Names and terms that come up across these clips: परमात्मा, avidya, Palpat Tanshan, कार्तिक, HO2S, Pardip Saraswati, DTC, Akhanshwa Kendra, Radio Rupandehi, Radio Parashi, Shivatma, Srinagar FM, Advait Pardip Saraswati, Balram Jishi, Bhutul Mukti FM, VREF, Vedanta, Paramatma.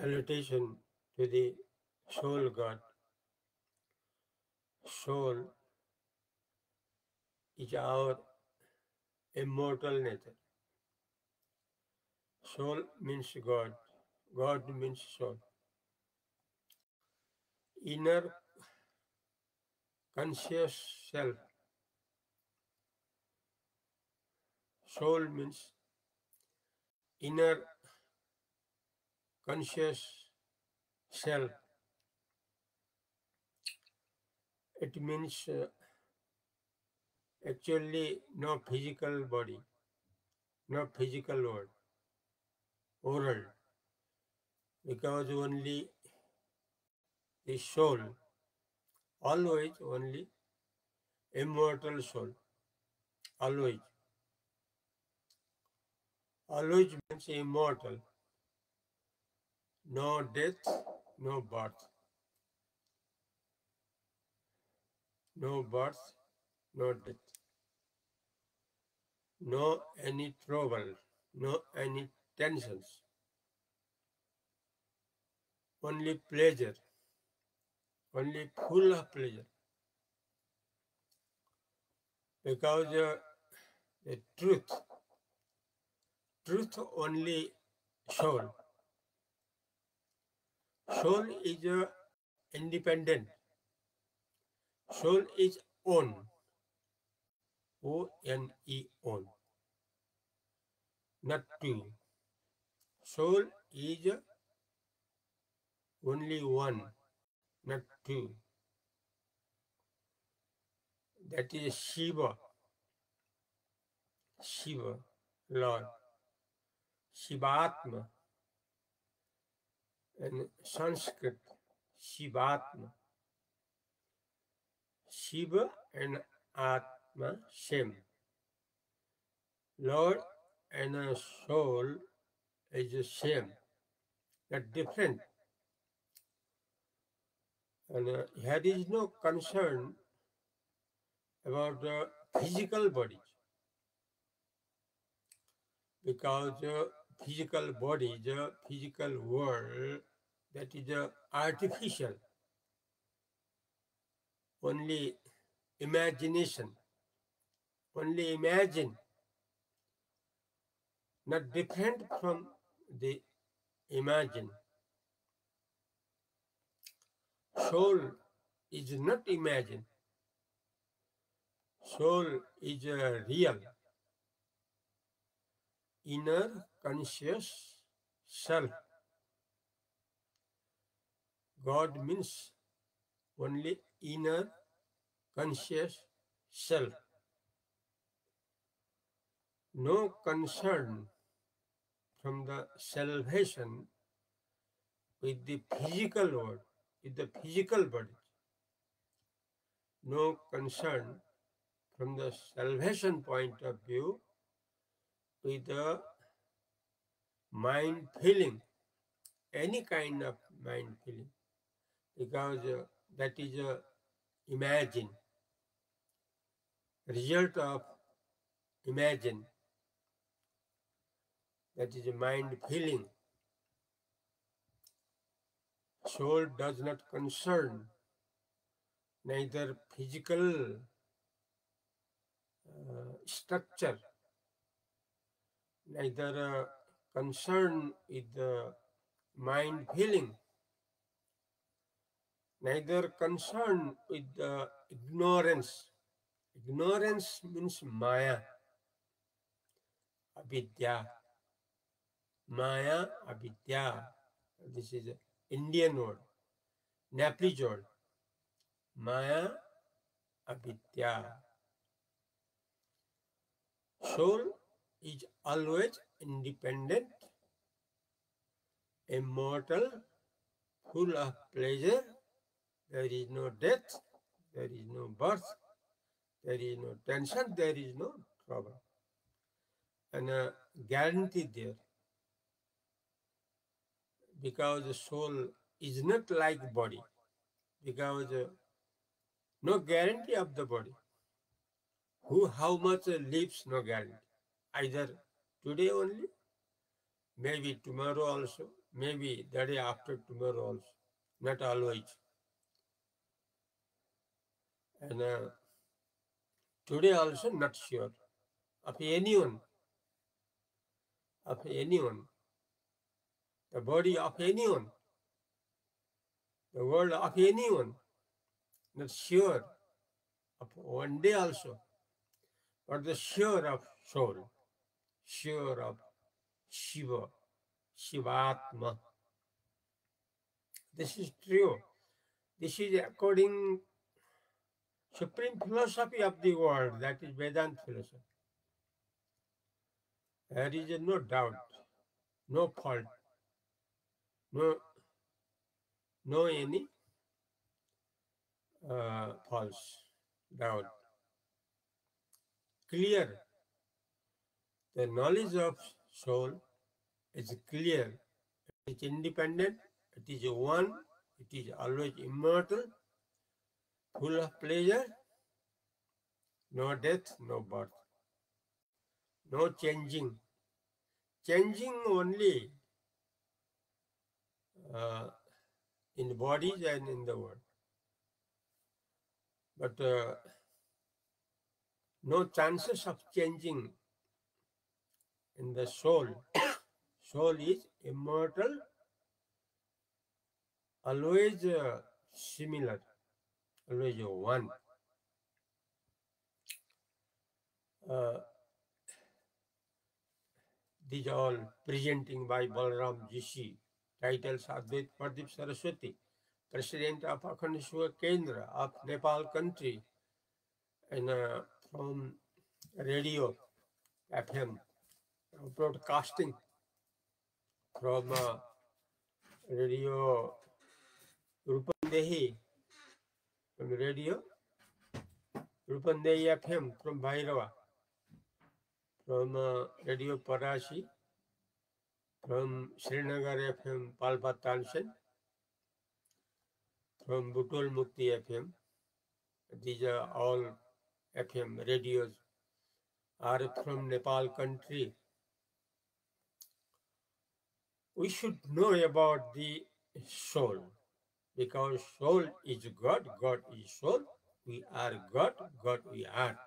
Salutation to the Soul God. Soul is our immortal nature. Soul means God. God means soul. Inner conscious self. Soul means inner conscious self. It means actually no physical body, no physical world, oral, because only the soul, always only immortal soul, always. Always means immortal. No death, no birth. No birth, no death. No any trouble, no any tensions. Only pleasure, only full of pleasure. Because the truth only soul. Soul is independent. Soul is own. O-N-E, own. Not two. Soul is only one, not two. That is Shiva. Shiva, Lord. Shivatma. In Sanskrit, Shivatma. Shiva and Atma, same. Lord and soul is the same. They're different. And there is no concern about the physical body. Because physical body, the physical world, that is artificial. Only imagination. Only imagine. Not different from the imagine. Soul is not imagined. Soul is real. Inner conscious self. God means only inner conscious self. No concern from the salvation with the physical world, with the physical body. No concern from the salvation point of view with the mind feeling, any kind of mind feeling, because that is imagine, result of imagine, that is mind feeling. Soul does not concern neither physical structure, neither concern with the mind feeling, neither concern with the ignorance. Ignorance means maya, avidya. Maya, avidya. This is an Indian word, Nepalese word. Maya, avidya. Soul is always independent, immortal, full of pleasure. There is no death, there is no birth, there is no tension, there is no trouble. And a guarantee there. Because the soul is not like body. Because no guarantee of the body. Who, how much lives, no guarantee. Either today only, maybe tomorrow also, maybe the day after tomorrow also, not always. And today also not sure of anyone, the body of anyone, the world of anyone, not sure of one day also, but the sure of soul, sure of Shiva, Shivatma. This is true. This is according supreme philosophy of the world, that is Vedanta philosophy. There is no doubt, no fault, no any false doubt. Clear. The knowledge of soul is clear. It is independent. It is one. It is always immortal, full of pleasure. No death, no birth, no changing. Changing only in bodies and in the world. But no chances of changing in the soul. Soul is immortal, always similar, always one. These are all presenting by Balram Jishi. Titles Advait Pardip Saraswati, President of Akhanshwa Kendra of Nepal country, and from Radio FM, broadcasting from Radio Rupandehi, from Radio Rupandehi FM from Bhairava, from Radio Parashi, from Srinagar FM, Palpat Tanshan, from Bhutul Mukti FM. These are all FM radios are from Nepal country. We should know about the soul, because soul is God, God is soul, we are God, God we are.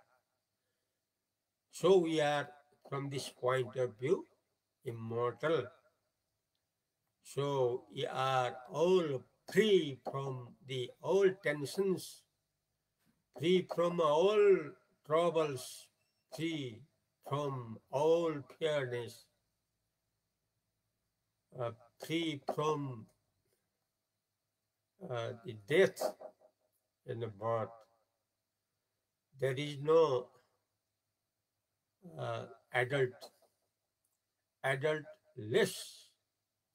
So we are, from this point of view, immortal. So we are all free from the all tensions, free from all troubles, free from all fearness, free from the death and the birth. There is no adultless,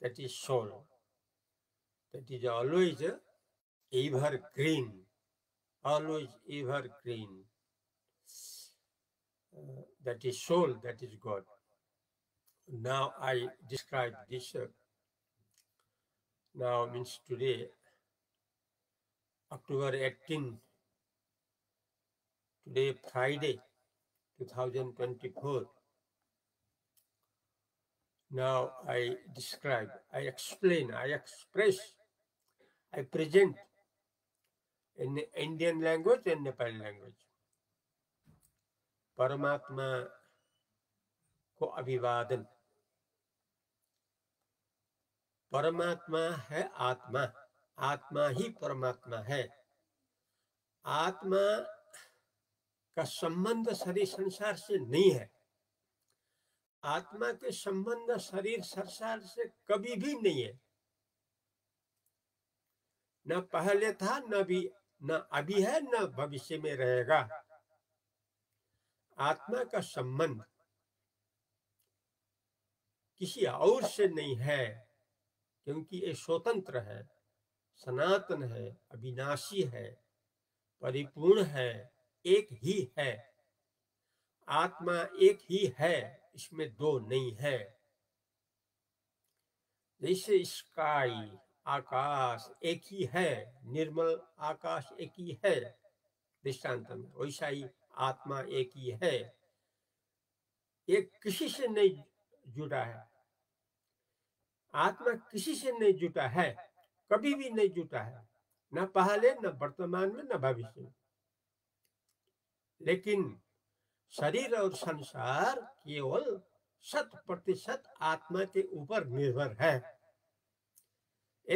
that is soul. That is always evergreen, always evergreen. That is soul, that is God. Now I describe this. Now means today, October 18, today Friday, 2024. Now I describe, I explain, I express, I present in Indian language and Nepali language. Paramatma ko abhivadan. Paramatma hai Atma. Atma hi Paramatma hai. Atma का संबंध शरीर संसार से नहीं है। आत्मा के संबंध शरीर संसार से कभी भी नहीं है, न पहले था, न भी, न अभी है, न भविष्य में रहेगा। आत्मा का संबंध किसी और से नहीं है, क्योंकि ये स्वतंत्र है, सनातन है, अविनाशी है, परिपूर्ण है, एक ही है। आत्मा एक ही है, इसमें दो नहीं है। जैसे स्काई, आकाश एक ही है, निर्मल आकाश एक ही है दृष्टांत में, वैसा ही आत्मा एक ही है, एक किसी से नहीं जुड़ा है। आत्मा किसी से नहीं जुटा है, कभी भी नहीं जुटा है, न पहले न वर्तमान में न भविष्य में। लेकिन शरीर और संसार केवल 100% आत्मा के ऊपर निर्भर है।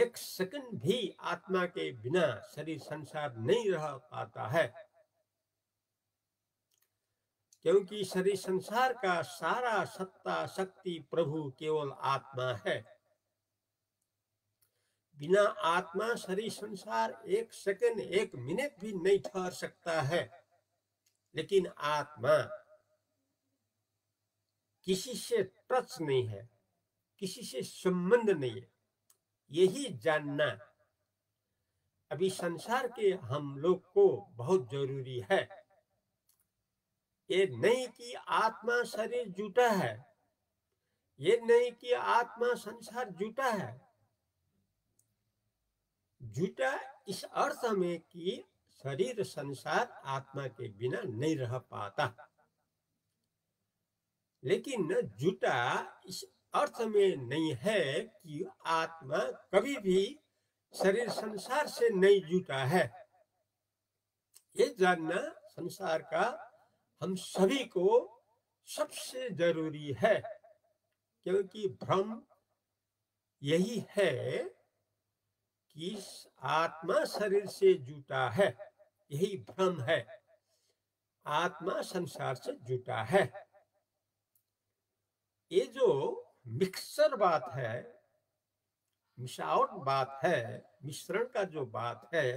एक सेकंड भी आत्मा के बिना शरीर संसार नहीं रह पाता है, क्योंकि शरीर संसार का सारा सत्ता शक्ति प्रभु केवल आत्मा है। बिना आत्मा शरीर संसार एक सेकंड एक मिनट भी नहीं ठहर सकता है। लेकिन आत्मा किसी से टच नहीं है, किसी से संबंध नहीं है। यही जानना अभी संसार के हम लोग को बहुत जरूरी है। ये नहीं कि आत्मा शरीर जुटा है, ये नहीं कि आत्मा संसार जुटा है। जुटा इस अर्थ में कि शरीर संसार आत्मा के बिना नहीं रह पाता, लेकिन जुटा इस अर्थ में नहीं है कि आत्मा कभी भी शरीर संसार से नहीं जुटा है। ये जानना संसार का हम सभी को सबसे जरूरी है, क्योंकि भ्रम यही है कि आत्मा शरीर से जुटा है, यही भ्रम है। आत्मा संसार से जुटा है, ये जो मिक्सर बात है, मिशावट बात है, मिश्रण का जो बात है,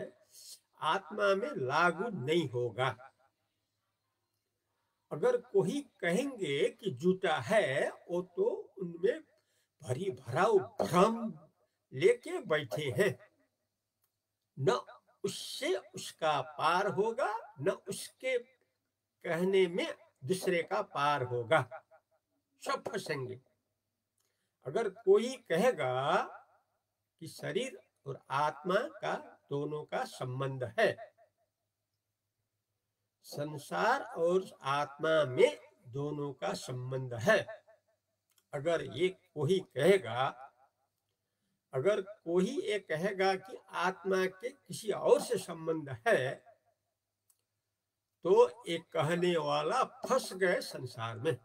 आत्मा में लागू नहीं होगा। अगर कोई कहेंगे कि जुटा है, वो तो उनमें भरी भराव भ्रम लेके बैठे हैं, न उससे उसका पार होगा, न उसके कहने में दूसरे का पार होगा, सब फंसेंगे। अगर कोई कहेगा कि शरीर और आत्मा का दोनों का संबंध है, संसार और आत्मा में दोनों का संबंध है, अगर ये कोई कहेगा, अगर कोई ये कहेगा कि आत्मा के किसी और से संबंध है, तो एक कहने वाला फंस गए संसार में,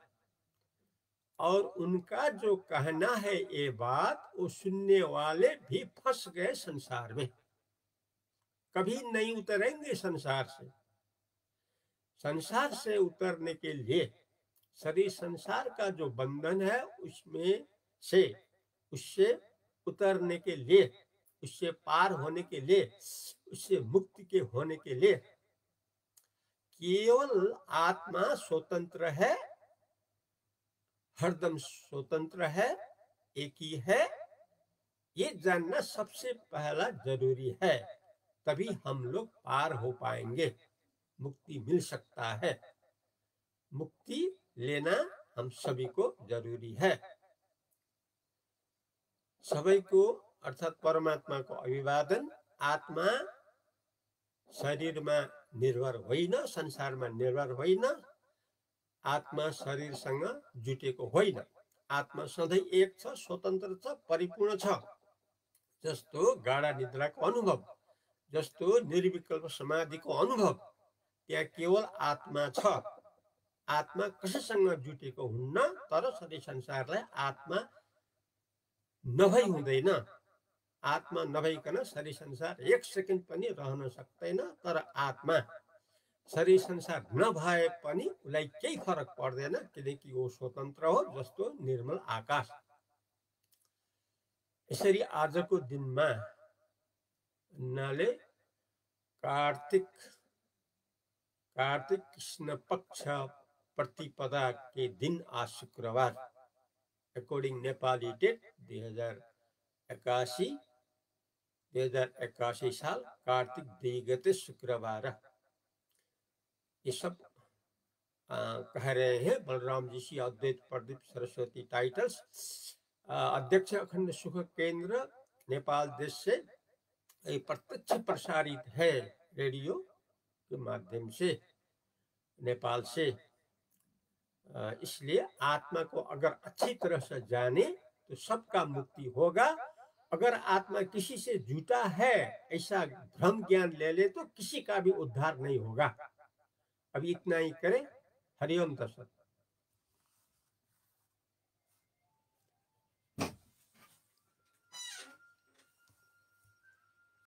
और उनका जो कहना है ये बात, वो सुनने वाले भी फंस गए संसार में, कभी नहीं उतरेंगे संसार से। संसार से उतरने के लिए शरीर संसार का जो बंधन है उसमें से, उससे उतरने के लिए, उससे पार होने के लिए, उससे मुक्ति के होने के लिए केवल आत्मा स्वतंत्र है, हरदम स्वतंत्र है, एक ही है। ये जानना सबसे पहला जरूरी है, तभी हम लोग पार हो पाएंगे, मुक्ति मिल सकता है। मुक्ति लेना हम सभी को जरूरी है। सभी को अर्थात परमात्मा को अभिवादन। आत्मा शरीर में निर्भर होइन, संसार में निर्भर होइन, आत्मा शरीरसँग जुटेको होइन। आत्मा सधैँ एक छ, स्वतन्त्र छ, परिपूर्ण छ। जस्तो गाढा निद्राको अनुभव, जस्तो निर्विकल्प समाधिको अनुभव, त्यहाँ केवल आत्मा छ। आत्मा कसैसँग जुटेको हुन्न, तर शरीर संसारलाई आत्मा नभई हुँदैन। आत्मा नभईकन शरीर संसार एक सेकेन्ड पनि रहन सक्दैन, तर आत्मा शरीर संसार नभए पनि उसलाई केही फरक पर्दैन, किनकि वो स्वतन्त्र हो जस्तो निर्मल आकाश। यसरी आजको दिनमा नाले कार्तिक कृष्ण पक्ष प्रतिपदा के दिन, आज शुक्रबार, अकॉर्डिंग नेपाली डेट 2081 साल कार्तिक 2 गते शुक्रवार, ये सब कह रहे हैं बलराम जीशी, अद्वैत प्रदीप सरस्वती टाइटल्स, अध्यक्ष अखंडवा केंद्र नेपाल देश से ये प्रत्यक्ष प्रसारित है रेडियो के माध्यम से नेपाल से। इसलिए आत्मा को अगर अच्छी तरह से जाने तो सबका मुक्ति होगा। अगर आत्मा किसी से जुटा है ऐसा भ्रम ज्ञान ले ले तो किसी का भी उद्धार नहीं होगा। अभी इतना ही करें। हरिओम तत्सत्।